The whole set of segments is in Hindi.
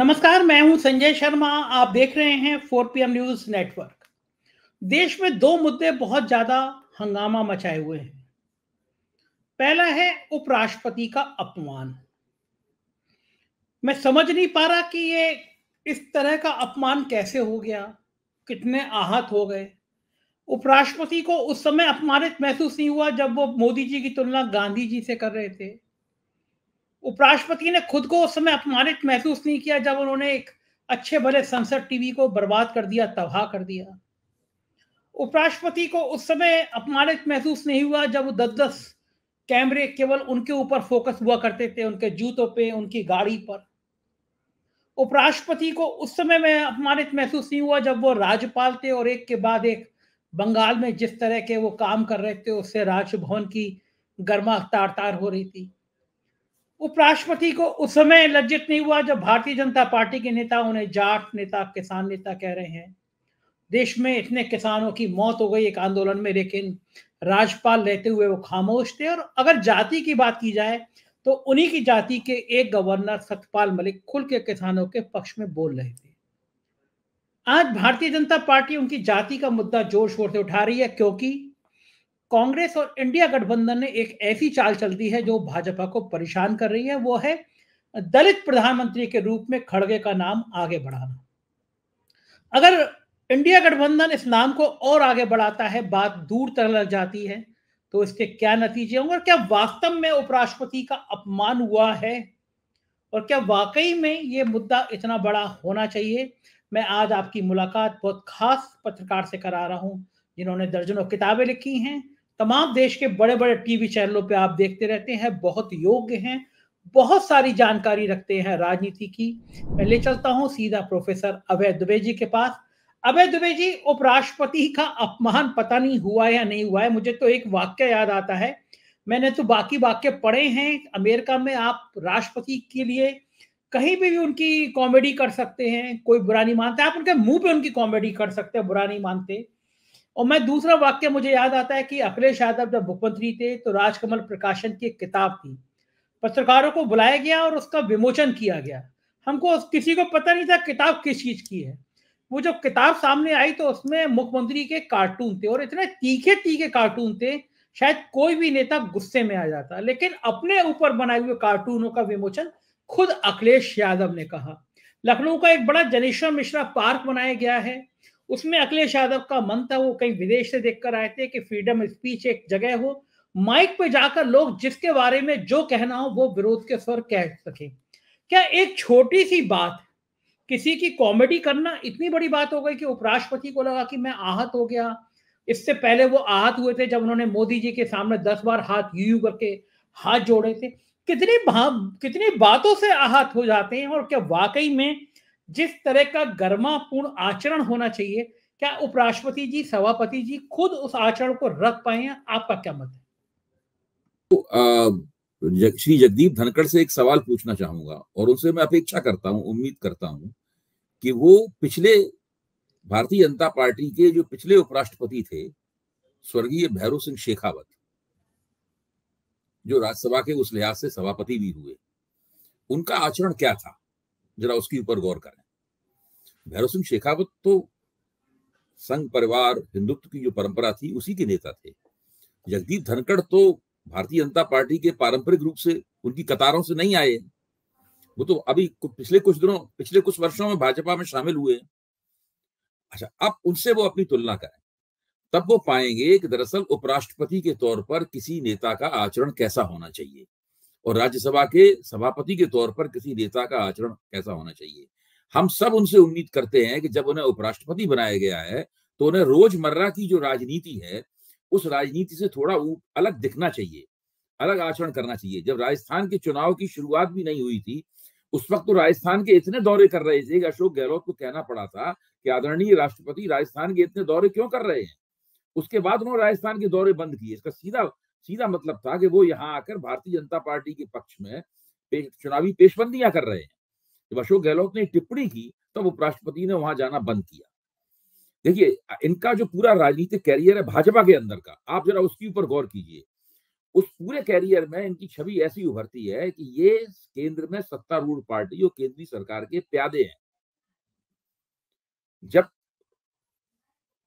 नमस्कार, मैं हूं संजय शर्मा। आप देख रहे हैं 4pm न्यूज नेटवर्क। देश में दो मुद्दे बहुत ज्यादा हंगामा मचाए हुए हैं। पहला है उपराष्ट्रपति का अपमान। मैं समझ नहीं पा रहा कि ये इस तरह का अपमान कैसे हो गया, कितने आहत हो गए। उपराष्ट्रपति को उस समय अपमानित महसूस नहीं हुआ जब वो मोदी जी की तुलना गांधी जी से कर रहे थे। उपराष्ट्रपति ने खुद को उस समय अपमानित महसूस नहीं किया जब उन्होंने एक अच्छे भले संसद टीवी को बर्बाद कर दिया, तबाह कर दिया। उपराष्ट्रपति को उस समय अपमानित महसूस नहीं हुआ जब वो 10-10 कैमरे केवल उनके ऊपर फोकस हुआ करते थे, उनके जूतों पे, उनकी गाड़ी पर। उपराष्ट्रपति को उस समय में अपमानित महसूस नहीं हुआ जब वो राज्यपाल थे और एक के बाद एक बंगाल में जिस तरह के वो काम कर रहे थे उससे राजभवन की गर्मा तार-तार हो रही थी। उपराष्ट्रपति को उस समय लज्जित नहीं हुआ जब भारतीय जनता पार्टी के नेता उन्हें जाट नेता, किसान नेता कह रहे हैं। देश में इतने किसानों की मौत हो गई एक आंदोलन में, लेकिन राज्यपाल रहते हुए वो खामोश थे। और अगर जाति की बात की जाए तो उन्हीं की जाति के एक गवर्नर सतपाल मलिक खुल के किसानों के पक्ष में बोल रहे थे। आज भारतीय जनता पार्टी उनकी जाति का मुद्दा जोर शोर से उठा रही है क्योंकि कांग्रेस और इंडिया गठबंधन ने एक ऐसी चाल चल दी है जो भाजपा को परेशान कर रही है। वो है दलित प्रधानमंत्री के रूप में खड़गे का नाम आगे बढ़ाना। अगर इंडिया गठबंधन इस नाम को और आगे बढ़ाता है, बात दूर तक लग जाती है, तो इसके क्या नतीजे होंगे और क्या वास्तव में उपराष्ट्रपति का अपमान हुआ है और क्या वाकई में ये मुद्दा इतना बड़ा होना चाहिए। मैं आज आपकी मुलाकात बहुत खास पत्रकार से करा रहा हूं जिन्होंने दर्जनों किताबें लिखी हैं, तमाम देश के बड़े बड़े टीवी चैनलों पर आप देखते रहते हैं, बहुत योग्य हैं, बहुत सारी जानकारी रखते हैं राजनीति की। मैं ले चलता हूँ सीधा प्रोफेसर अभय दुबे जी के पास। अभय दुबे जी, उपराष्ट्रपति का अपमान पता नहीं हुआ या नहीं हुआ है, मुझे तो एक वाक्य याद आता है, मैंने तो बाकी वाक्य पढ़े हैं। अमेरिका में आप राष्ट्रपति के लिए कहीं भी उनकी कॉमेडी कर सकते हैं, कोई बुरा नहीं मानता। आप उनके मुंह पे उनकी कॉमेडी कर सकते हैं, बुरा नहीं मानते। और मैं दूसरा वाक्य मुझे याद आता है कि अखिलेश यादव जब मुख्यमंत्री थे तो राजकमल प्रकाशन की एक किताब थी, पत्रकारों को बुलाया गया और उसका विमोचन किया गया। हमको किसी को पता नहीं था किताब किस चीज की है। वो जब किताब सामने आई तो उसमें मुख्यमंत्री के कार्टून थे और इतने तीखे तीखे कार्टून थे शायद कोई भी नेता गुस्से में आ जाता, लेकिन अपने ऊपर बनाए हुए कार्टूनों का विमोचन खुद अखिलेश यादव ने कहा। लखनऊ का एक बड़ा जनेश्वर मिश्रा पार्क बनाया गया है, उसमें अखिलेश यादव का मन था, वो कहीं विदेश से देखकर आए थे कि फ्रीडम स्पीच एक जगह हो, माइक पे जाकर लोग जिसके बारे में जो कहना हो वो विरोध के स्वर कह सके। क्या एक छोटी सी बात, किसी की कॉमेडी करना इतनी बड़ी बात हो गई कि उपराष्ट्रपति को लगा कि मैं आहत हो गया। इससे पहले वो आहत हुए थे जब उन्होंने मोदी जी के सामने 10 बार हाथ यूं करके हाथ जोड़े थे। कितनी बातों से आहत हो जाते हैं। और क्या वाकई में जिस तरह का गर्मापूर्ण आचरण होना चाहिए, क्या उपराष्ट्रपति जी, सभापति जी खुद उस आचरण को रख पाए हैं? आपका क्या मत है? श्री जगदीप धनखड़ से एक सवाल पूछना चाहूंगा और उनसे मैं अपेक्षा करता हूं, उम्मीद करता हूं कि वो पिछले भारतीय जनता पार्टी के जो पिछले उपराष्ट्रपति थे स्वर्गीय भैरों सिंह शेखावत, जो राज्यसभा के उस लिहाज से सभापति भी हुए, उनका आचरण क्या था, जरा उसके ऊपर गौर करें। भैरों सिंह शेखावत तो संघ परिवार हिंदुत्व की जो परंपरा थी उसी के नेता थे। जगदीप धनखड़ तो भारतीय जनता पार्टी के पारंपरिक रूप से उनकी कतारों से नहीं आए, वो तो अभी पिछले कुछ वर्षों में भाजपा में शामिल हुए। अच्छा, अब उनसे वो अपनी तुलना करें, तब वो पाएंगे कि दरअसल उपराष्ट्रपति के तौर पर किसी नेता का आचरण कैसा होना चाहिए और राज्यसभा के सभापति के तौर पर किसी नेता का आचरण कैसा होना चाहिए। हम सब उनसे उम्मीद करते हैं कि जब उन्हें उपराष्ट्रपति बनाया गया है तो उन्हें रोजमर्रा की जो राजनीति है उस राजनीति से थोड़ा अलग दिखना चाहिए, अलग आचरण करना चाहिए। जब राजस्थान के चुनाव की शुरुआत भी नहीं हुई थी उस वक्त तो राजस्थान के इतने दौरे कर रहे थे कि अशोक गहलोत को कहना पड़ा था कि आदरणीय राष्ट्रपति, राजस्थान के इतने दौरे क्यों कर रहे हैं। उसके बाद उन्होंने राजस्थान के दौरे बंद किए। इसका सीधा सीधा मतलब था कि वो यहाँ आकर भारतीय जनता पार्टी के पक्ष में चुनावी पेशबंदियां कर रहे हैं। जब अशोक गहलोत ने टिप्पणी की तब उपराष्ट्रपति ने वहां जाना बंद किया। देखिए, इनका जो पूरा राजनीतिक कैरियर है भाजपा के अंदर का, आप जरा उसके ऊपर गौर कीजिए। उस पूरे कैरियर में इनकी छवि ऐसी उभरती है कि ये केंद्र में सत्तारूढ़ पार्टी और केंद्रीय सरकार के प्यादे हैं। जब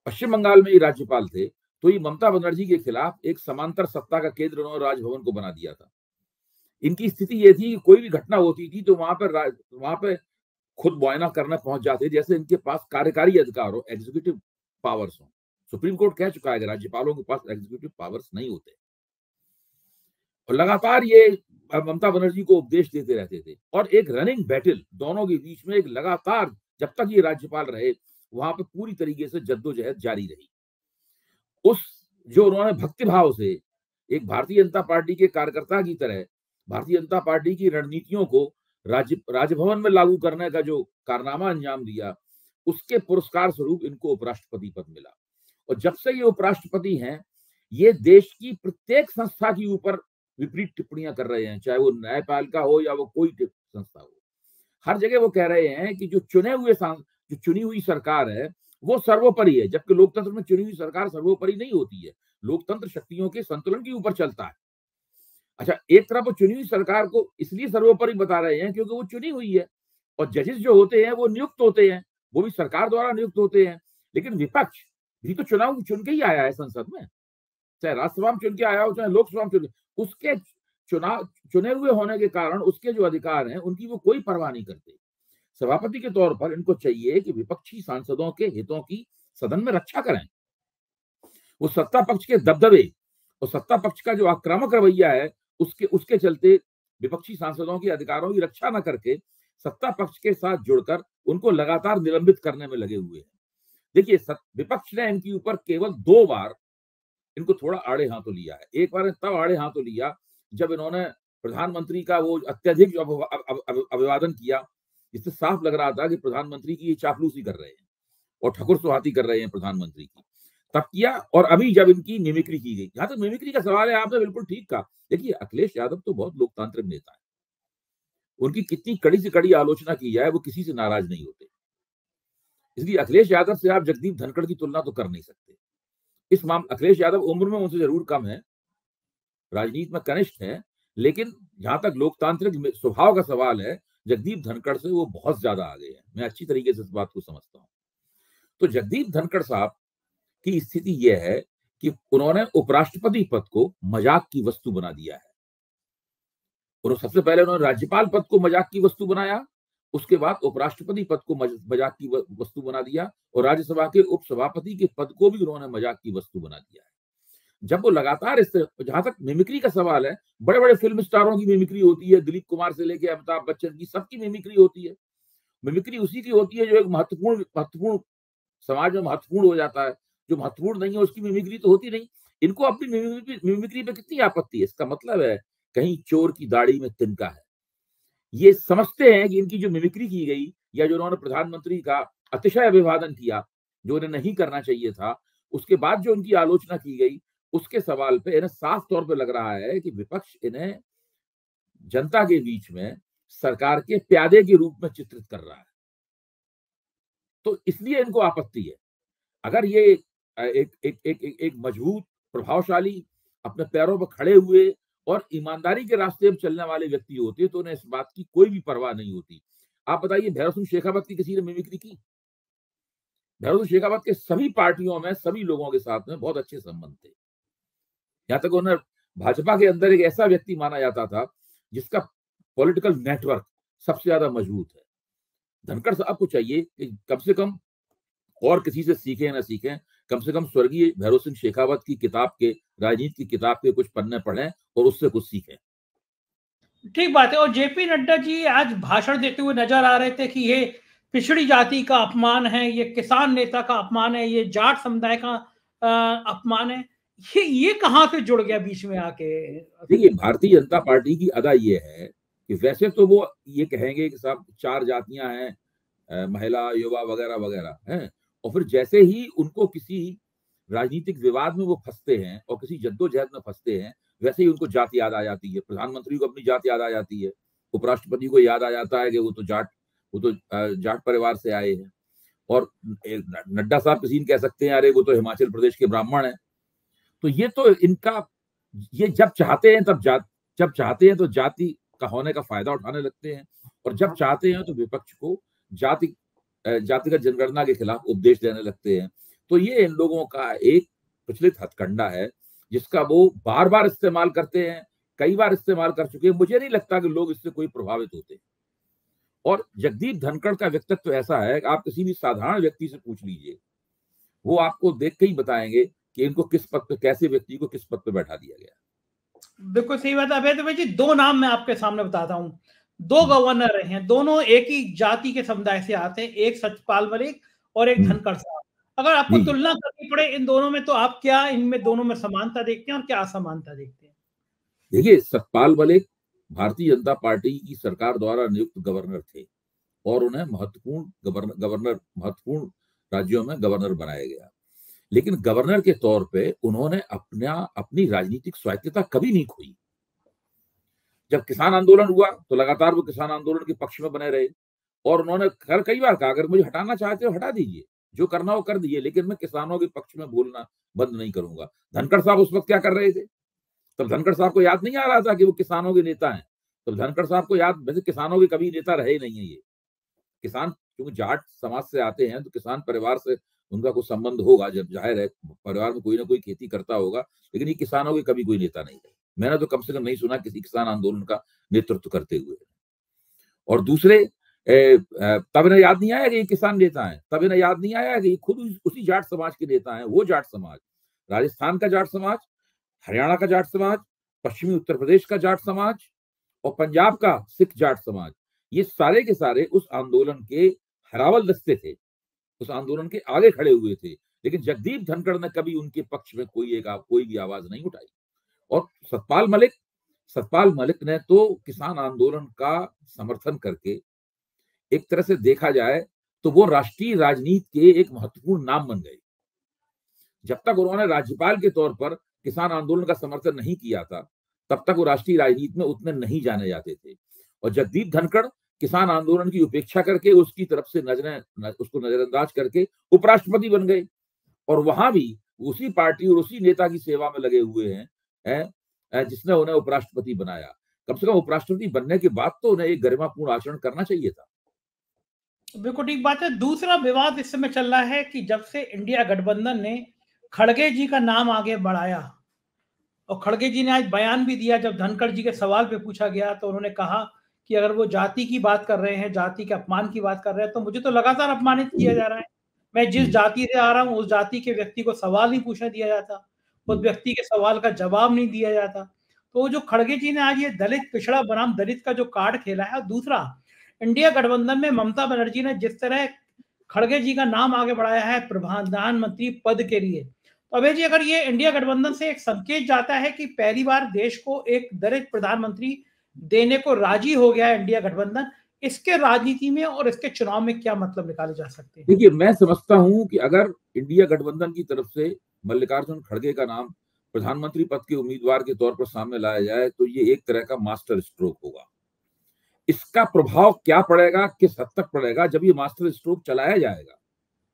पश्चिम बंगाल में ये राज्यपाल थे तो ये ममता बनर्जी के खिलाफ एक समांतर सत्ता का केंद्र उन्होंने राजभवन को बना दिया था। इनकी स्थिति ये थी कि कोई भी घटना होती थी तो वहां पर खुद मुआयना करना पहुंच जाते, जैसे इनके पास कार्यकारी अधिकार हो, एग्जीक्यूटिव पावर्स हो। सुप्रीम कोर्ट कह चुका है कि राज्यपालों के पास एग्जीक्यूटिव पावर्स नहीं होते। और लगातार ये ममता बनर्जी को उपदेश देते रहते थे और एक रनिंग बैटल दोनों के बीच में, एक लगातार जब तक ये राज्यपाल रहे वहां पर पूरी तरीके से जद्दोजहद जारी रही। उस जो उन्होंने भक्तिभाव से एक भारतीय जनता पार्टी के कार्यकर्ता की तरह भारतीय जनता पार्टी की रणनीतियों को राजभवन में लागू करने का जो कारनामा अंजाम दिया, उसके पुरस्कार स्वरूप इनको उपराष्ट्रपति पद मिला। और जब से ये उपराष्ट्रपति हैं, ये देश की प्रत्येक संस्था के ऊपर विपरीत टिप्पणियां कर रहे हैं, चाहे वो न्यायपालिका हो या वो कोई संस्था हो। हर जगह वो कह रहे हैं कि जो चुनी हुई सरकार है वो सर्वोपरि है, जबकि लोकतंत्र में चुनी हुई सरकार सर्वोपरि नहीं होती है। लोकतंत्र शक्तियों के संतुलन के ऊपर चलता है। अच्छा, एक तरफ वो चुनी हुई सरकार को इसलिए सर्वोपरि बता रहे हैं क्योंकि वो चुनी हुई है और जजेस जो होते हैं वो नियुक्त होते हैं, वो भी सरकार द्वारा नियुक्त होते हैं। लेकिन विपक्ष भी तो चुनाव चुन के ही आया है संसद में, चाहे राज्यसभा में चुन के आया हो चाहे लोकसभा में चुन के। उसके चुने हुए होने के कारण उसके जो अधिकार हैं उनकी वो कोई परवाह नहीं करते। सभापति के तौर पर इनको चाहिए कि विपक्षी सांसदों के हितों की सदन में रक्षा करें। वो सत्ता पक्ष के दबदबे और सत्ता पक्ष का जो आक्रामक रवैया है उसके चलते विपक्षी सांसदों के अधिकारों की रक्षा न करके सत्ता पक्ष के साथ जुड़कर उनको लगातार निलंबित करने में लगे हुए हैं। देखिए, विपक्ष ने इनके ऊपर केवल 2 बार इनको थोड़ा आड़े हाथों लिया है। एक बार तब आड़े हाथों लिया जब इन्होंने प्रधानमंत्री का वो अत्यधिक अभिवादन किया, जिससे साफ लग रहा था कि प्रधानमंत्री की ये चापलूसी कर रहे हैं और ठकुर सुहाती कर रहे हैं प्रधानमंत्री की, तब किया। और अभी जब इनकी मिमिक्री की गई, जहां तक मिमिक्री का सवाल है, आपने बिल्कुल ठीक कहा। देखिए, अखिलेश यादव तो बहुत लोकतांत्रिक नेता है, उनकी कितनी कड़ी से कड़ी आलोचना की जाए वो किसी से नाराज नहीं होते। इसलिए अखिलेश यादव से आप जगदीप धनखड़ की तुलना तो कर नहीं सकते। इस मामले अखिलेश यादव उम्र में उनसे जरूर कम है, राजनीति में कनिष्ठ है, लेकिन जहां तक लोकतांत्रिक स्वभाव का सवाल है, जगदीप धनखड़ से वो बहुत ज्यादा आगे हैं। मैं अच्छी तरीके से इस बात को समझता हूँ। तो जगदीप धनखड़ साहब की स्थिति यह है कि उन्होंने उपराष्ट्रपति पद को मजाक की वस्तु बना दिया है। और सबसे पहले उन्होंने राज्यपाल पद को मजाक की वस्तु बनाया, उसके बाद उपराष्ट्रपति पद को मजाक की वस्तु बना दिया और राज्यसभा के उपसभापति के पद को भी उन्होंने मजाक की वस्तु बना दिया है। जब वो लगातार इस तरह, जहां तक मिमिक्री का सवाल है, बड़े बड़े फिल्म स्टारों की मिमिक्री होती है, दिलीप कुमार से लेकर अमिताभ बच्चन की, सबकी मिमिक्री होती है। मिमिक्री उसी की होती है जो एक महत्वपूर्ण समाज में महत्वपूर्ण हो जाता है, जो महत्वपूर्ण नहीं है उसकी मिमिक्री तो होती नहीं। इनको अपनी मिमिक्री पे कितनी आपत्ति है। इसका मतलब है कहीं चोर की दाढ़ी में तिनका है। ये समझते हैं कि इनकी जो मिमिक्री की गई या जो उन्होंने प्रधानमंत्री का अतिशय अभिवादन किया, जो उन्हें नहीं करना चाहिए था, उसके बाद जो उनकी आलोचना की गई, उसके सवाल पे इन्हें साफ तौर पे लग रहा है कि विपक्ष इन्हें जनता के बीच में सरकार के प्यादे के रूप में चित्रित कर रहा है, तो इसलिए इनको आपत्ति है। अगर ये एक मजबूत, प्रभावशाली, अपने पैरों पर खड़े हुए और ईमानदारी के रास्ते पर चलने वाले व्यक्ति होते तो उन्हें इस बात की कोई भी परवाह नहीं होती। आप बताइए, भैरों सिंह शेखावत की किसी ने मिमिक्री की? भैरों सिंह शेखावत के सभी पार्टियों में, सभी लोगों के साथ में बहुत अच्छे संबंध थे। यहाँ तक उन्हें भाजपा के अंदर एक ऐसा व्यक्ति माना जाता था जिसका पॉलिटिकल नेटवर्क सबसे ज्यादा मजबूत है। धनखड़ साहब को चाहिए कि कम से कम और किसी से सीखें ना सीखें, कम से कम स्वर्गीय भैरों सिंह शेखावत की किताब के, राजनीति की किताब के कुछ पन्ने पढ़ें और उससे कुछ सीखें। ठीक बात है। और जेपी नड्डा जी आज भाषण देते हुए नजर आ रहे थे कि ये पिछड़ी जाति का अपमान है, ये किसान नेता का अपमान है, ये जाट समुदाय का अपमान है। ये कहाँ से जुड़ गया बीच में आके? देखिए, भारतीय जनता पार्टी की अदा ये है कि वैसे तो वो ये कहेंगे कि साहब 4 जातियां हैं, महिला, युवा वगैरह वगैरह हैं, और फिर जैसे ही उनको किसी राजनीतिक विवाद में वो फंसते हैं और किसी जद्दोजहद में फंसते हैं, वैसे ही उनको जाति याद आ जाती है। प्रधानमंत्री को अपनी जाति याद आ जाती है, उपराष्ट्रपति को याद आ जाता है कि वो तो जाट परिवार से आए हैं, और नड्डा साहब किसी कह सकते हैं अरे वो तो हिमाचल प्रदेश के ब्राह्मण है। तो ये तो इनका ये जब चाहते हैं तब जब चाहते हैं तो जाति का होने का फायदा उठाने लगते हैं, और जब चाहते हैं तो विपक्ष को जातिगत जनगणना के खिलाफ उपदेश देने लगते हैं। तो ये इन लोगों का एक प्रचलित हथकंडा है जिसका वो बार बार इस्तेमाल करते हैं, कई बार इस्तेमाल कर चुके हैं। मुझे नहीं लगता कि लोग इससे कोई प्रभावित होते। और जगदीप धनखड़ का व्यक्तित्व तो ऐसा है कि आप किसी भी साधारण व्यक्ति से पूछ लीजिए, वो आपको देख के ही बताएंगे कि इनको किस पद पर, कैसे व्यक्ति को किस पद पर बैठा दिया गया। बिल्कुल सही बात है अभय दुबे जी। दो नाम मैं आपके सामने बताता हूँ, दो गवर्नर रहे हैं, दोनों एक ही जाति के समुदाय से आते हैं, एक सतपाल मलिक और एक धनखड़ साहब। अगर आपको तुलना करनी पड़े इन दोनों में, तो आप क्या इनमें दोनों में समानता देखते हैं और क्या असमानता देखते हैं? देखिए, सतपाल मलिक भारतीय जनता पार्टी की सरकार द्वारा नियुक्त गवर्नर थे और उन्हें महत्वपूर्ण राज्यों में गवर्नर बनाया गया, लेकिन गवर्नर के तौर पे उन्होंने अपनी राजनीतिक स्वायत्तता कभी नहीं खोई। जब किसान आंदोलन हुआ तो लगातार वो किसान आंदोलन के पक्ष में बने रहे, और उन्होंने कई बार कहा अगर मुझे हटाना चाहते हो हटा दीजिए, जो करना हो कर दीजिए, लेकिन मैं किसानों के पक्ष में बोलना बंद नहीं करूंगा। धनखड़ साहब उस वक्त क्या कर रहे थे? तब धनखड़ साहब को याद नहीं आ रहा था कि वो किसानों के नेता हैं। तब धनखड़ साहब को याद, वैसे किसानों के कभी नेता रहे नहीं है, ये किसान क्योंकि जाट समाज से आते हैं तो किसान परिवार से उनका कुछ संबंध होगा, जब जाहिर है परिवार में कोई ना कोई खेती करता होगा, लेकिन ये किसानों के कभी कोई नेता नहीं रहे। मैंने तो कम से कम नहीं सुना किसी किसान आंदोलन का नेतृत्व करते हुए। और दूसरे, तब इन्हें याद नहीं आया कि ये किसान नेता है, तब इन्हें याद नहीं आया कि ये खुद उसी जाट समाज के नेता है। वो जाट समाज, राजस्थान का जाट समाज, हरियाणा का जाट समाज, पश्चिमी उत्तर प्रदेश का जाट समाज और पंजाब का सिख जाट समाज, ये सारे के सारे उस आंदोलन के हरावल दस्ते थे, उस आंदोलन के आगे खड़े हुए थे, लेकिन जगदीप धनखड़ ने कभी उनके पक्ष में कोई भी आवाज नहीं उठाई। और सतपाल मलिक ने तो किसान आंदोलन का समर्थन करके एक तरह से देखा जाए तो वो राष्ट्रीय राजनीति के एक महत्वपूर्ण नाम बन गए। जब तक उन्होंने राज्यपाल के तौर पर किसान आंदोलन का समर्थन नहीं किया था, तब तक वो राष्ट्रीय राजनीति में उतने नहीं जाने जाते थे। और जगदीप धनखड़ किसान आंदोलन की उपेक्षा करके उसकी तरफ से उसको नजरअंदाज करके उपराष्ट्रपति बन गए, और वहां भी उसी पार्टी और उसी नेता की सेवा में लगे हुए हैं जिसने उन्हें उपराष्ट्रपति बनाया। कम से कम उपराष्ट्रपति बनने के बाद तो उन्हें एक गरिमापूर्ण आचरण करना चाहिए था। बिल्कुल ठीक बात है। दूसरा विवाद इस समय चल रहा है कि जब से इंडिया गठबंधन ने खड़गे जी का नाम आगे बढ़ाया, और खड़गे जी ने आज बयान भी दिया, जब धनखड़ जी के सवाल पे पूछा गया तो उन्होंने कहा कि अगर वो जाति की बात कर रहे हैं, जाति के अपमान की बात कर रहे हैं, तो मुझे तो लगातार अपमानित किया जा रहा है, मैं जिस जाति से आ रहा हूँ उस जाति के व्यक्ति को सवाल ही पूछने दिया जाता, उस व्यक्ति के सवाल का जवाब नहीं दिया जाता। तो जो खड़गे जी ने आज ये दलित पिछड़ा बनाम दलित का जो कार्ड खेला है, और दूसरा इंडिया गठबंधन में ममता बनर्जी ने जिस तरह खड़गे जी का नाम आगे बढ़ाया है प्रधानमंत्री पद के लिए, तो अभय जी अगर ये इंडिया गठबंधन से एक संकेत जाता है कि पहली बार देश को एक दलित प्रधानमंत्री देने को राजी हो गया है इंडिया गठबंधन, इसके राजनीति में और इसके चुनाव में क्या मतलब निकाले जा सकते हैं? देखिए, मैं समझता हूं कि अगर इंडिया गठबंधन की तरफ से मल्लिकार्जुन खड़गे का नाम प्रधानमंत्री पद के उम्मीदवार के तौर पर सामने लाया जाए तो ये एक तरह का मास्टर स्ट्रोक होगा। इसका प्रभाव क्या पड़ेगा, किस हद तक पड़ेगा, जब ये मास्टर स्ट्रोक चलाया जाएगा,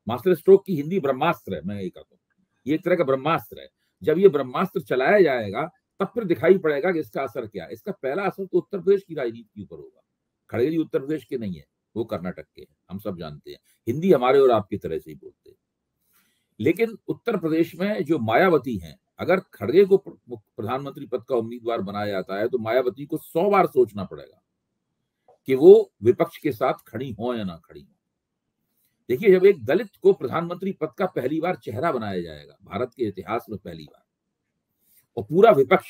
मास्टर स्ट्रोक की हिंदी ब्रह्मास्त्र है, मैं ये कहता हूँ, ये एक तरह का ब्रह्मास्त्र है, जब ये ब्रह्मास्त्र चलाया जाएगा तब फिर दिखाई पड़ेगा कि इसका असर क्या है। इसका पहला असर तो उत्तर प्रदेश की राजनीति के ऊपर होगा। खड़गे जी उत्तर प्रदेश के नहीं है, वो कर्नाटक के हैं, हम सब जानते हैं, हिंदी हमारे और आपकी तरह से ही बोलते हैं। लेकिन उत्तर प्रदेश में जो मायावती हैं, अगर खड़गे को प्रधानमंत्री पद का उम्मीदवार बनाया जाता है तो मायावती को 100 बार सोचना पड़ेगा कि वो विपक्ष के साथ खड़ी हो या ना खड़ी हो। देखिए, जब एक दलित को प्रधानमंत्री पद का पहली बार चेहरा बनाया जाएगा, भारत के इतिहास में पहली बार, और पूरा विपक्ष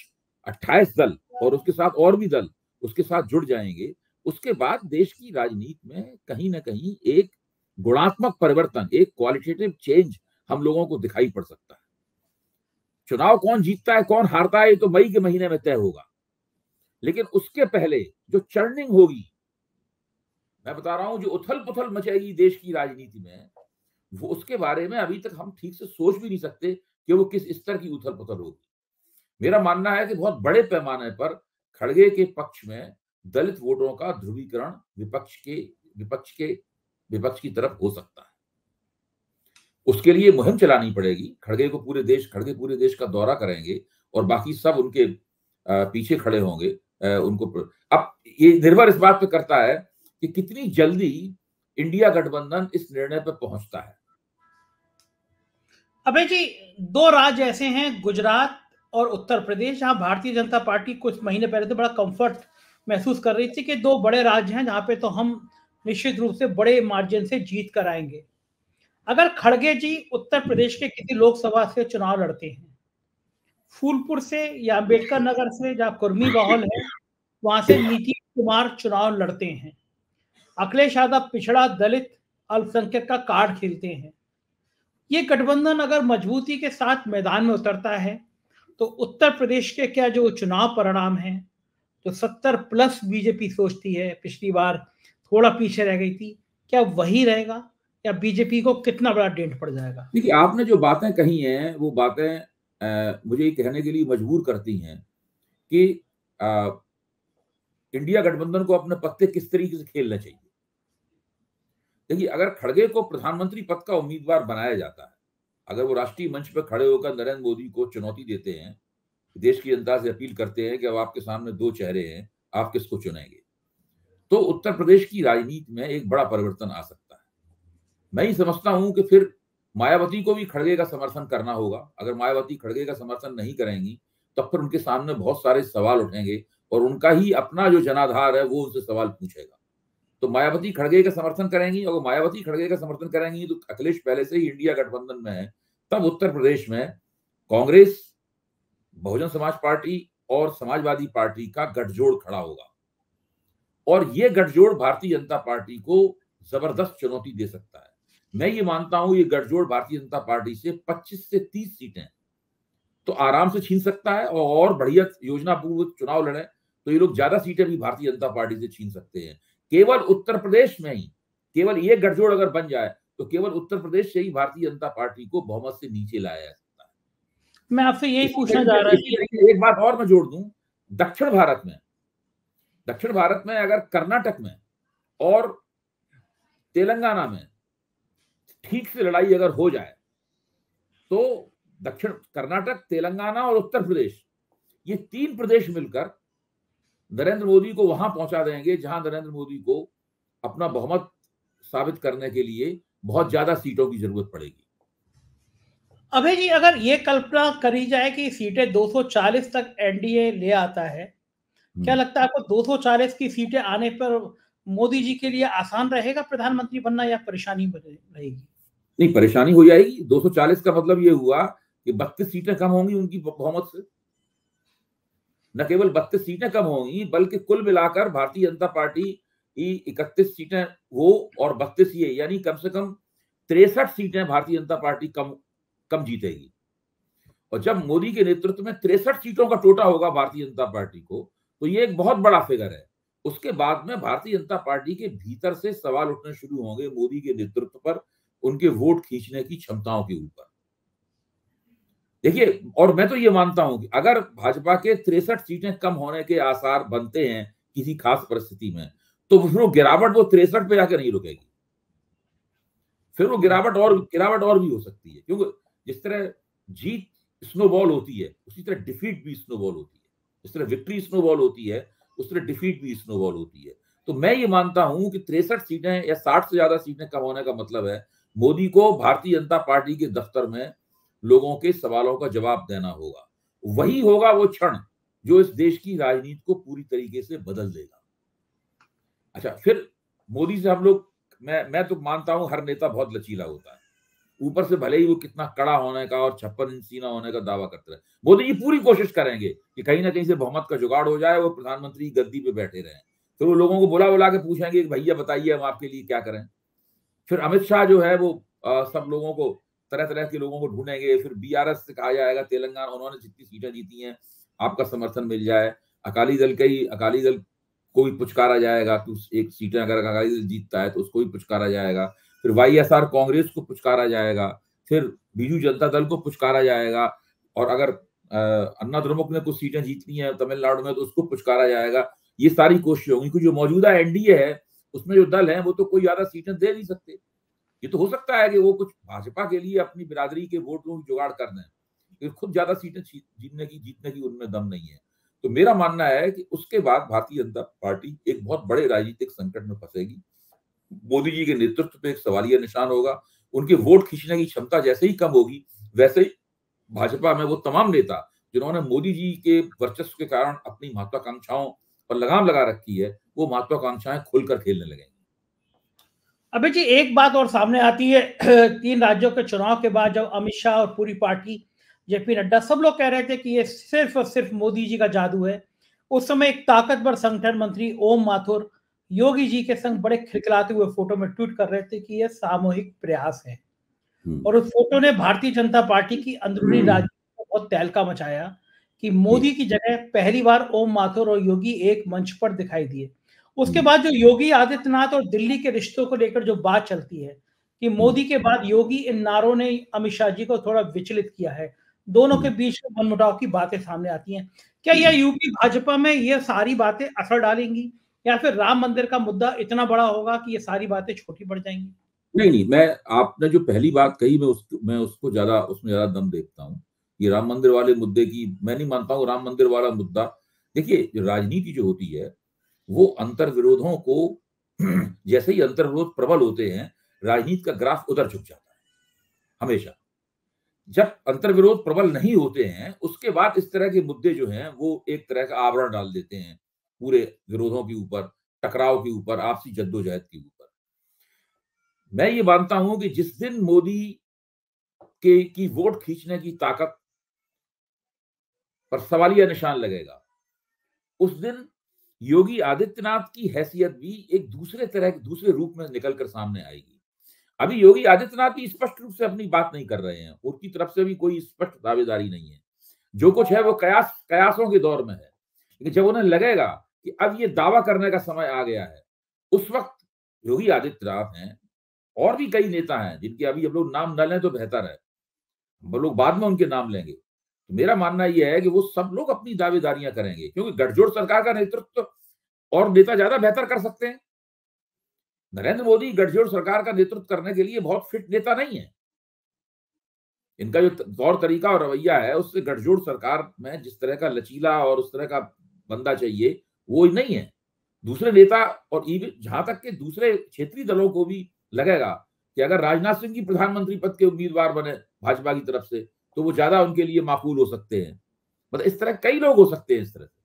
28 दल और उसके साथ और भी दल उसके साथ जुड़ जाएंगे, उसके बाद देश की राजनीति में कहीं ना कहीं एक गुणात्मक परिवर्तन, एक क्वालिटेटिव चेंज हम लोगों को दिखाई पड़ सकता है। चुनाव कौन जीतता है कौन हारता है ये तो मई के महीने में तय होगा, लेकिन उसके पहले जो चर्निंग होगी, मैं बता रहा हूं, जो उथल पुथल मचेगी देश की राजनीति में, वो उसके बारे में अभी तक हम ठीक से सोच भी नहीं सकते कि वो किस स्तर की उथल पुथल होगी। मेरा मानना है कि बहुत बड़े पैमाने पर खड़गे के पक्ष में दलित वोटों का ध्रुवीकरण विपक्ष की तरफ हो सकता है। उसके लिए मुहिम चलानी पड़ेगी। खड़गे पूरे देश का दौरा करेंगे और बाकी सब उनके पीछे खड़े होंगे उनको। अब ये निर्भर इस बात पे करता है कि कितनी जल्दी इंडिया गठबंधन इस निर्णय पर पहुंचता है। अबे जी, दो राज्य ऐसे हैं, गुजरात और उत्तर प्रदेश, जहां भारतीय जनता पार्टी कुछ महीने पहले तो बड़ा कंफर्ट महसूस कर रही थी कि दो बड़े राज्य हैं जहां पे तो हम निश्चित रूप से बड़े मार्जिन से जीत कर आएंगे। अगर खड़गे जी उत्तर प्रदेश के किसी लोकसभा से चुनाव लड़ते हैं, फूलपुर से या अम्बेडकर नगर से जहाँ कुर्मी माहौल है वहां से नीतीश कुमार चुनाव लड़ते हैं, अखिलेश यादव पिछड़ा दलित अल्पसंख्यक का कार्ड खेलते हैं, ये गठबंधन अगर मजबूती के साथ मैदान में उतरता है तो उत्तर प्रदेश के क्या जो चुनाव परिणाम हैं, जो 70+ बीजेपी सोचती है, पिछली बार थोड़ा पीछे रह गई थी, क्या वही रहेगा या बीजेपी को कितना बड़ा डेंट पड़ जाएगा? देखिए, आपने जो बातें कही हैं वो बातें मुझे कहने के लिए मजबूर करती हैं कि इंडिया गठबंधन को अपने पत्ते किस तरीके से खेलना चाहिए। देखिए, अगर खड़गे को प्रधानमंत्री पद का उम्मीदवार बनाया जाता है, अगर वो राष्ट्रीय मंच पर खड़े होकर नरेंद्र मोदी को चुनौती देते हैं, देश की जनता से अपील करते हैं कि अब आपके सामने दो चेहरे हैं, आप किसको चुनेंगे, तो उत्तर प्रदेश की राजनीति में एक बड़ा परिवर्तन आ सकता है। मैं ही समझता हूं कि फिर मायावती को भी खड़गे का समर्थन करना होगा। अगर मायावती खड़गे का समर्थन नहीं करेंगी तो फिर उनके सामने बहुत सारे सवाल उठेंगे और उनका ही अपना जो जनाधार है वो उनसे सवाल पूछेगा। तो मायावती खड़गे का समर्थन करेंगी, अगर मायावती खड़गे का समर्थन करेंगी तो अखिलेश पहले से ही इंडिया गठबंधन में है, तब उत्तर प्रदेश में कांग्रेस, बहुजन समाज पार्टी और समाजवादी पार्टी का गठजोड़ खड़ा होगा और ये गठजोड़ भारतीय जनता पार्टी को जबरदस्त चुनौती दे सकता है। मैं ये मानता हूं ये गठजोड़ भारतीय जनता पार्टी से 25 से 30 सीटें तो आराम से छीन सकता है और बढ़िया योजना पूर्वक चुनाव लड़े तो ये लोग ज्यादा सीटें भी भारतीय जनता पार्टी से छीन सकते हैं। केवल उत्तर प्रदेश में ही, केवल ये गठजोड़ अगर बन जाए तो केवल उत्तर प्रदेश से ही भारतीय जनता पार्टी को बहुमत से नीचे लाया जा सकता है। मैं आपसे यही पूछना चाह रहा हूं, एक बात और मैं जोड़ दूं, दक्षिण भारत में अगर कर्नाटक में और तेलंगाना में ठीक से लड़ाई अगर हो जाए तो दक्षिण कर्नाटक, तेलंगाना और उत्तर प्रदेश, ये तीन प्रदेश मिलकर नरेंद्र मोदी को वहां पहुंचा देंगे जहां नरेंद्र मोदी को अपना बहुमत साबित करने के लिए बहुत ज्यादा सीटों की जरूरत पड़ेगी। अभय जी, अगर ये कल्पना करी जाए कि सीटें 240 तक एनडीए ले आता है, क्या लगता है आपको 240 की सीटें आने पर मोदी जी के लिए आसान रहेगा प्रधानमंत्री बनना या परेशानी रहेगी? नहीं, परेशानी हो जाएगी। 240 का मतलब ये हुआ कि 32 सीटें कम होंगी उनकी बहुमत से। न केवल 32 सीटें कम होंगी बल्कि कुल मिलाकर भारतीय जनता पार्टी 31 सीटें हो और 32 ये, यानी कम से कम 63 सीटें भारतीय जनता पार्टी कम जीतेगी। और जब मोदी के नेतृत्व में 63 सीटों का टोटा होगा भारतीय जनता पार्टी को, तो ये एक बहुत बड़ा फिगर है। उसके बाद में भारतीय जनता पार्टी के भीतर से सवाल उठने शुरू होंगे मोदी के नेतृत्व पर, उनके वोट खींचने की क्षमताओं के ऊपर। देखिए, और मैं तो ये मानता हूं कि अगर भाजपा के 63 सीटें कम होने के आसार बनते हैं किसी खास परिस्थिति में, तो फिर वो गिरावट 63 पे जाकर नहीं रुकेगी, फिर वो गिरावट और भी हो सकती है, क्योंकि जिस तरह जीत स्नोबॉल होती है उसी तरह डिफीट भी स्नोबॉल होती है, इस तरह विक्ट्री स्नोबॉल होती है उस तरह डिफीट भी स्नोबॉल होती है। तो मैं ये मानता हूं कि 63 सीटें या 60 से ज्यादा सीटें कम होने का मतलब है मोदी को भारतीय जनता पार्टी के दफ्तर में लोगों के सवालों का जवाब देना होगा। वही होगा वो क्षण जो इस देश की राजनीति को पूरी तरीके से बदल देगा। अच्छा, फिर मोदी से हम लोग, मैं तो मानता हूं हर नेता बहुत लचीला होता है, ऊपर से भले ही वो कितना कड़ा होने का और 56 इंच सीना होने का दावा करते रहे, मोदी जी पूरी कोशिश करेंगे कि कहीं ना कहीं से बहुमत का जुगाड़ हो जाए, वो प्रधानमंत्री गद्दी पे बैठे रहें, फिर वो लोगों को बुला के पूछेंगे कि भैया बताइए हम आपके लिए क्या करें। फिर अमित शाह जो है वो सब लोगों को, तरह तरह के लोगों को ढूंढेंगे, फिर BRS से कहा जाएगा तेलंगाना, उन्होंने जितनी सीटें जीती हैं आपका समर्थन मिल जाए। अकाली दल को भी पुचकारा जाएगा, तो एक सीटें अगर अकाली दल जीतता है तो उसको भी पुचकारा जाएगा। फिर YSR कांग्रेस को पुचकारा जाएगा, फिर बीजू जनता दल को पुचकारा जाएगा, और अगर अन्ना द्रमुक ने कुछ सीटें जीतनी है तमिलनाडु में तो उसको पुचकारा जाएगा। ये सारी कोशिश होगी क्योंकि जो मौजूदा एनडीए है उसमें जो दल है वो तो कोई ज्यादा सीटें दे नहीं सकते। ये तो हो सकता है कि वो कुछ भाजपा के लिए अपनी बिरादरी के वोट जुगाड़ कर दें, खुद ज्यादा सीटें जीतने की उनमें दम नहीं है। तो मेरा मानना है कि उसके बाद भारतीय जनता पार्टी एक बहुत बड़े राजनीतिक संकट में फंसेगी। मोदी जी के नेतृत्व पे एक सवालिया निशान होगा। उनके वोट खींचने की क्षमता जैसे ही कम होगी, वैसे ही भाजपा में वो तमाम नेता जिन्होंने मोदी जी के वर्चस्व के कारण अपनी महत्वाकांक्षाओं पर लगाम लगा रखी है, वो महत्वाकांक्षाएं खुलकर खेलने लगेंगी। अभी जी एक बात और सामने आती है, 3 राज्यों के चुनाव के बाद जब अमित शाह और पूरी पार्टी, जेपी नड्डा, सब लोग कह रहे थे कि ये सिर्फ और सिर्फ मोदी जी का जादू है, उस समय एक ताकतवर संगठन मंत्री ओम माथुर योगी जी के संग बड़े खिलखिलाते हुए फोटो में ट्वीट कर रहे थे कि यह सामूहिक प्रयास है, और उस फोटो ने भारतीय जनता पार्टी की अंदरूनी राजनीति को बहुत तहलका मचाया कि मोदी की जगह पहली बार ओम माथुर और योगी एक मंच पर दिखाई दिए। उसके बाद जो योगी आदित्यनाथ और दिल्ली के रिश्तों को लेकर जो बात चलती है कि मोदी के बाद योगी, इन नारों ने अमित शाह जी को थोड़ा विचलित किया है, दोनों के बीच में मनमुटाव की बातें सामने आती हैं। क्या यह यूपी भाजपा में यह सारी बातें असर डालेंगी, या फिर राम मंदिर का मुद्दा इतना बड़ा होगा कि ये सारी बातें छोटी पड़ जाएंगी? नहीं, मैं आपने जो पहली बात कही, मैं उसमें ज्यादा दम देखता हूँ। ये राम मंदिर वाले मुद्दे की मैं नहीं मानता हूँ। राम मंदिर वाला मुद्दा, देखिए, जो राजनीति जो होती है वो अंतर्विरोधों को, जैसे ही अंतर्विरोध प्रबल होते हैं, राजनीति का ग्राफ उधर झुक जाता है हमेशा। जब अंतर्विरोध प्रबल नहीं होते हैं, उसके बाद इस तरह के मुद्दे जो हैं वो एक तरह का आवरण डाल देते हैं पूरे विरोधों के ऊपर, टकराव के ऊपर, आपसी जद्दोजहद के ऊपर। मैं ये मानता हूं कि जिस दिन मोदी की वोट खींचने की ताकत पर सवालिया निशान लगेगा, उस दिन योगी आदित्यनाथ की हैसियत भी एक दूसरे रूप में निकलकर सामने आएगी। अभी योगी आदित्यनाथ भी स्पष्ट रूप से अपनी बात नहीं कर रहे हैं, उनकी तरफ से भी कोई स्पष्ट दावेदारी नहीं है। जो कुछ है वो कयासों के दौर में है। लेकिन जब उन्हें लगेगा कि अब ये दावा करने का समय आ गया है, उस वक्त योगी आदित्यनाथ हैं, और भी कई नेता हैं जिनके अभी हम लोग नाम न लें तो बेहतर है, हम लोग बाद में उनके नाम लेंगे। तो मेरा मानना यह है कि वो सब लोग अपनी दावेदारियां करेंगे, क्योंकि गठजोड़ सरकार का नेतृत्व और नेता ज्यादा बेहतर कर सकते हैं। नरेंद्र मोदी गठजोड़ सरकार का नेतृत्व करने के लिए बहुत फिट नेता नहीं है। इनका जो तौर तरीका और रवैया है, उससे गठजोड़ सरकार में जिस तरह का लचीला और उस तरह का बंदा चाहिए वो नहीं है। दूसरे नेता, और जहां तक के दूसरे क्षेत्रीय दलों को भी लगेगा कि अगर राजनाथ सिंह जी प्रधानमंत्री पद के उम्मीदवार बने भाजपा की तरफ से, तो वो ज्यादा उनके लिए माकूल हो सकते हैं। मतलब इस तरह कई लोग हो सकते हैं इस तरह से।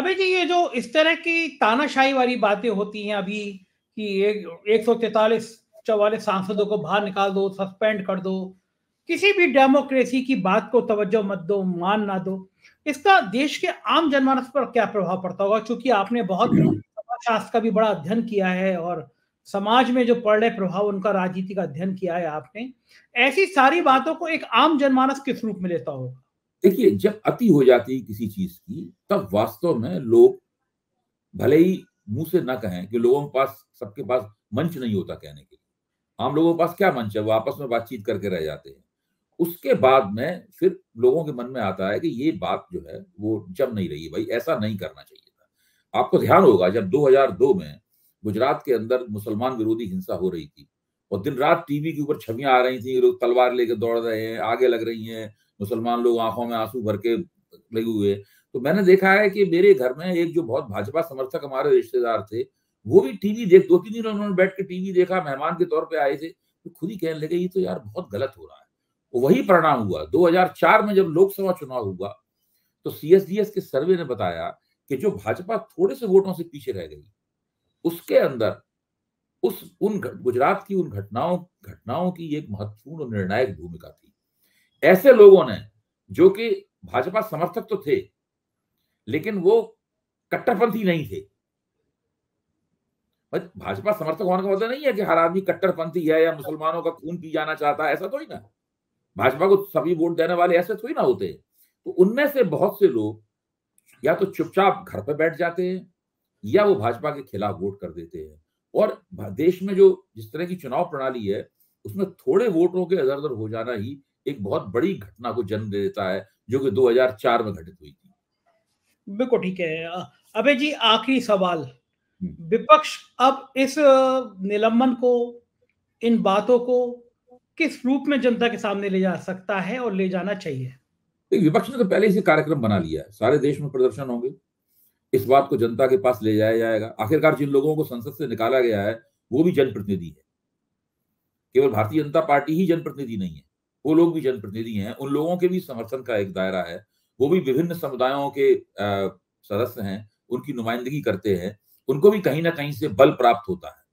अभी जी ये जो इस तरह की तानाशाही वाली बातें होती हैं अभी कि 143-44 सांसदों को बाहर निकाल दो, सस्पेंड कर दो, किसी भी डेमोक्रेसी की बात को तवज्जो मत दो, मान ना दो, इसका देश के आम जनमानस पर क्या प्रभाव पड़ता होगा? क्योंकि आपने बहुत समाजशास्त्र का भी बड़ा अध्ययन किया है और समाज में जो पड़ रहे प्रभाव उनका राजनीति का अध्ययन किया है आपने, ऐसी सारी बातों को एक आम जनमानस किस रूप में लेता होगा? देखिए, जब अति हो जाती है किसी चीज की, तब वास्तव में लोग भले ही मुंह से ना कहें कि लोगों के पास, सबके पास मंच नहीं होता कहने के लिए। आम लोगों के पास क्या मंच है, वो आपस में बातचीत करके रह जाते हैं। उसके बाद में फिर लोगों के मन में आता है कि ये बात जो है वो जम नहीं रही, भाई ऐसा नहीं करना चाहिए था। आपको ध्यान होगा जब 2002 में गुजरात के अंदर मुसलमान विरोधी हिंसा हो रही थी और दिन रात टीवी के ऊपर छवियां आ रही थी, लोग तलवार लेकर दौड़ रहे हैं, आगे लग रही हैं, मुसलमान लोग आंखों में आंसू भर के लगे हुए। तो मैंने देखा है कि मेरे घर में एक जो बहुत भाजपा समर्थक हमारे रिश्तेदार थे, वो भी टीवी देख, 2-3 दिन उन्होंने बैठ के टीवी देखा, मेहमान के तौर पे आए थे, तो खुद ही कहने लगे ये तो यार बहुत गलत हो रहा है। वही परिणाम हुआ 2004 में जब लोकसभा चुनाव हुआ, तो CSDS के सर्वे ने बताया कि जो भाजपा थोड़े से वोटों से पीछे रह गई, उसके अंदर गुजरात की उन घटनाओं की एक महत्वपूर्ण और निर्णायक भूमिका थी। ऐसे लोगों ने, जो कि भाजपा समर्थक तो थे लेकिन वो कट्टरपंथी नहीं थे। भाजपा समर्थक होने का मतलब नहीं है कि हर आदमी कट्टरपंथी है या मुसलमानों का खून पी जाना चाहता है, ऐसा थोड़ी ना। भाजपा को सभी वोट देने वाले ऐसे थोड़ी ना होते। तो उनमें से बहुत से लोग या तो चुपचाप घर पर बैठ जाते हैं या वो भाजपा के खिलाफ वोट कर देते हैं। और देश में जो जिस तरह की चुनाव प्रणाली है, उसमें थोड़े वोटों के इधर उधर हो जाना ही एक बहुत बड़ी घटना को जन्म दे देता है, जो कि 2004 में घटित हुई थी। बिल्कुल ठीक है। अबे जी आखिरी सवाल, विपक्ष अब इस निलंबन को, इन बातों को किस रूप में जनता के सामने ले जा सकता है और ले जाना चाहिए? विपक्ष ने तो पहले से कार्यक्रम बना लिया है, सारे देश में प्रदर्शन होंगे, इस बात को जनता के पास ले जाया जाएगा। आखिरकार जिन लोगों को संसद से निकाला गया है वो भी जनप्रतिनिधि है, केवल भारतीय जनता पार्टी ही जनप्रतिनिधि नहीं है, वो लोग भी जनप्रतिनिधि हैं। उन लोगों के भी समर्थन का एक दायरा है, वो भी विभिन्न समुदायों के सदस्य हैं, उनकी नुमाइंदगी करते हैं, उनको भी कहीं ना कहीं से बल प्राप्त होता है।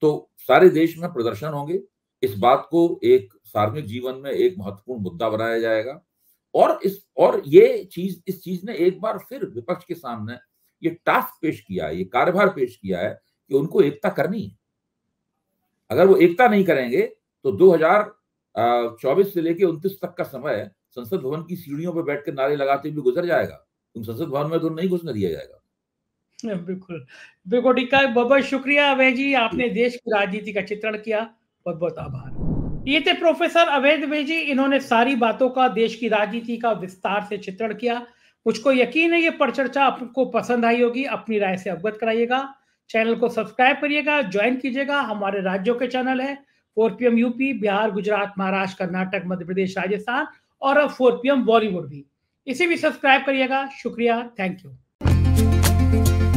तो सारे देश में प्रदर्शन होंगे, इस बात को एक सार्वजनिक जीवन में एक महत्वपूर्ण मुद्दा बनाया जाएगा। और ये चीज ने एक बार फिर विपक्ष के सामने ये टास्क पेश किया है, ये कार्यभार पेश किया है कि उनको एकता करनी है। अगर वो एकता नहीं करेंगे तो 2024 से लेकर 29 तक का समय संसद भवन की सीढ़ियों पर बैठकर नारे लगाते हुए गुजर जाएगा। तुम संसद भवन में तो नहीं घुसने दिया जाएगा। बिल्कुल बिल्कुल ठीक है, बहुत बहुत शुक्रिया अभय जी, आपने देश की राजनीति का चित्रण किया, बहुत बहुत आभार। ये थे प्रोफेसर अभय दुबे जी, इन्होंने सारी बातों का, देश की राजनीति का विस्तार से चित्रण किया। मुझको यकीन है ये परिचर्चा आपको पसंद आई होगी। अपनी राय से अवगत कराइएगा, चैनल को सब्सक्राइब करिएगा, ज्वाइन कीजिएगा। हमारे राज्यों के चैनल है 4pm यूपी, बिहार, गुजरात, महाराष्ट्र, कर्नाटक, मध्य प्रदेश, राजस्थान और अब 4pm बॉलीवुड भी, इसे भी सब्सक्राइब करिएगा। शुक्रिया, थैंक यू।